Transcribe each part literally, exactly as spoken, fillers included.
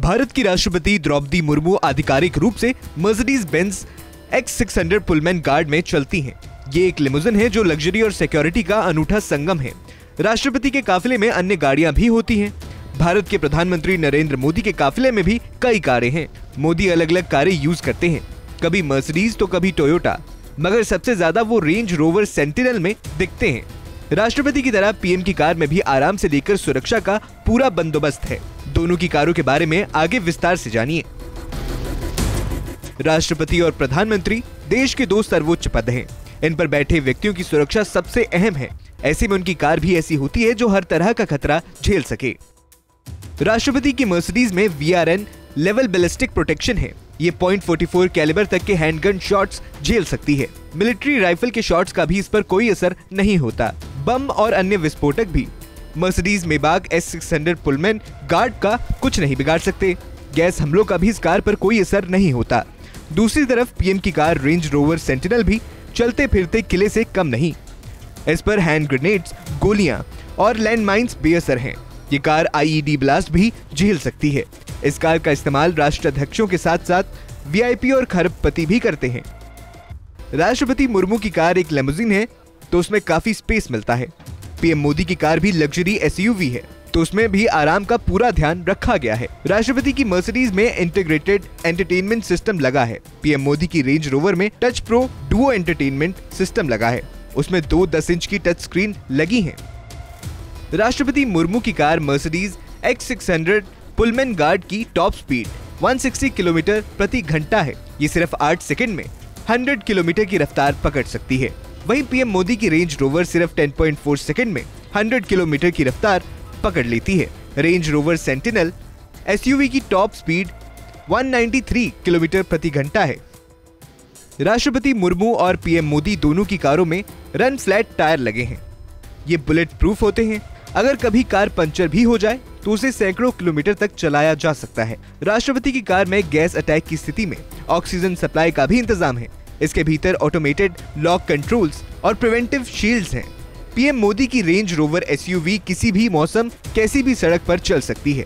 भारत की राष्ट्रपति द्रौपदी मुर्मू आधिकारिक रूप से Mercedes Benz X six hundred Pullman Guard में चलती हैं। ये एक लिमोजिन है जो लग्जरी और सिक्योरिटी का अनूठा संगम है। राष्ट्रपति के काफिले में अन्य गाड़ियां भी होती हैं। भारत के प्रधानमंत्री नरेंद्र मोदी के काफिले में भी कई कारें हैं। मोदी अलग अलग कारें यूज करते हैं, कभी मर्सिडीज तो कभी टोयोटा, मगर सबसे ज्यादा वो रेंज रोवर सेंटिनल में दिखते हैं। राष्ट्रपति की तरह पीएम की कार में भी आराम से लेकर सुरक्षा का पूरा बंदोबस्त है। दोनों की कारों के बारे में आगे विस्तार से जानिए। राष्ट्रपति और प्रधानमंत्री देश के दो सर्वोच्च पद हैं। इन पर बैठे व्यक्तियों की सुरक्षा सबसे अहम है। ऐसे में उनकी कार भी ऐसी होती है जो हर तरह का खतरा झेल सके। राष्ट्रपति की मर्सिडीज में V R N level ballistic protection है। ये पॉइंट फोर्टी फोर कैलिबर तक के हैंडगन शॉट्स झेल सकती है। मिलिट्री राइफल के शॉट्स का भी इस पर कोई असर नहीं होता। बम और अन्य विस्फोटक भी Mercedes Maybach S six hundred Pullman Guard का कुछ नहीं बिगाड़ सकते। गैस हमलों का भी इस कार पर कोई असर नहीं होता। दूसरी तरफ पीएम की कार रेंज रोवर सेंटिनल भी चलते फिरते किले से कम नहीं। इस पर हैंड ग्रेनेड्स, गोलियां और लैंडमाइंस बेअसर हैं। ये कार आई डी ब्लास्ट भी झेल सकती है। इस कार का इस्तेमाल राष्ट्राध्यक्षों के साथ साथ वीआईपी और खरबपति भी करते हैं। राष्ट्रपति मुर्मू की कार एक लेमोजीन है तो उसमें काफी स्पेस मिलता है। पीएम मोदी की कार भी लग्जरी एसयूवी है तो उसमें भी आराम का पूरा ध्यान रखा गया है। राष्ट्रपति की मर्सिडीज में इंटीग्रेटेड एंटरटेनमेंट सिस्टम लगा है। पीएम मोदी की रेंज रोवर में touch pro duo entertainment system लगा है, उसमें दो दस इंच की टच स्क्रीन लगी है। राष्ट्रपति मुर्मू की car Mercedes X six hundred Pullman guard की टॉप स्पीड एक सौ साठ किलोमीटर प्रति घंटा है। ये सिर्फ आठ सेकंड में सौ किलोमीटर की रफ्तार पकड़ सकती है। वहीं पीएम मोदी की रेंज रोवर सिर्फ दस पॉइंट चार सेकंड में सौ किलोमीटर की रफ्तार पकड़ लेती है। रेंज रोवर सेंटिनल एसयूवी की टॉप स्पीड एक सौ तिरानवे किलोमीटर प्रति घंटा है। राष्ट्रपति मुर्मू और पीएम मोदी दोनों की कारों में रन फ्लैट टायर लगे हैं। ये बुलेट प्रूफ होते हैं। अगर कभी कार पंचर भी हो जाए तो उसे सैकड़ों किलोमीटर तक चलाया जा सकता है। राष्ट्रपति की कार में गैस अटैक की स्थिति में ऑक्सीजन सप्लाई का भी इंतजाम है। इसके भीतर ऑटोमेटेड लॉक कंट्रोल्स और प्रिवेंटिव शील्ड्स हैं। पीएम मोदी की रेंज रोवर एसयूवी किसी भी मौसम कैसी भी सड़क पर चल सकती है।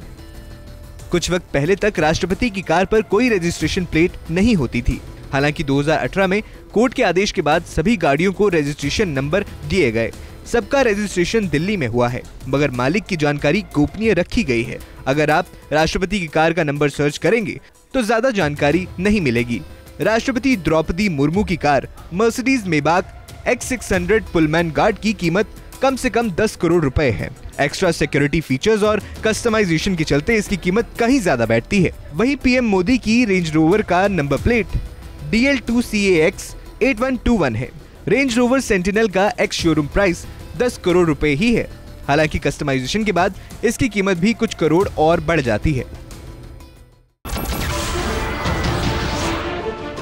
कुछ वक्त पहले तक राष्ट्रपति की कार पर कोई रजिस्ट्रेशन प्लेट नहीं होती थी। हालांकि दो हज़ार अठारह में कोर्ट के आदेश के बाद सभी गाड़ियों को रजिस्ट्रेशन नंबर दिए गए। सबका रजिस्ट्रेशन दिल्ली में हुआ है, मगर मालिक की जानकारी गोपनीय रखी गई है। अगर आप राष्ट्रपति की कार का नंबर सर्च करेंगे तो ज्यादा जानकारी नहीं मिलेगी। राष्ट्रपति द्रौपदी मुर्मू की car Mercedes Maybach X six hundred Pullman guard की कीमत कम से कम दस करोड़ रुपए है। एक्स्ट्रा सिक्योरिटी फीचर्स और कस्टमाइजेशन के चलते इसकी कीमत कहीं ज्यादा बैठती है। वहीं पीएम मोदी की रेंज रोवर का number plate D L two C A X eight one two one है। रेंज रोवर सेंटिनल का एक्स शोरूम प्राइस दस करोड़ रुपए ही है। हालांकि कस्टमाइजेशन के बाद इसकी कीमत भी कुछ करोड़ और बढ़ जाती है।